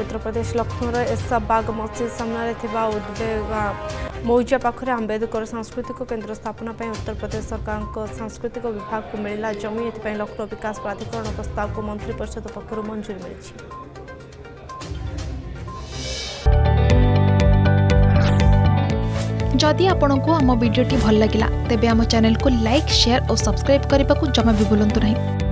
उत्तर प्रदेश लखनऊ एसा बाग मस्जिद सामना उद्वेगा मौजा पाखे आम्बेदकर सांस्कृतिक केन्द्र स्थापना पर उत्तर प्रदेश सरकार सांस्कृतिक विभाग को मिला जमी ए लखनऊ विकास प्राधिकरण प्रस्ताव को मंत्रिपरिषद पक्ष मंजूरी मिली। जदि आपंक आम भिडी भल लगा तेब आम चैनल को लाइक, शेयर और सब्सक्राइब करने को जमा भी भूलु ना।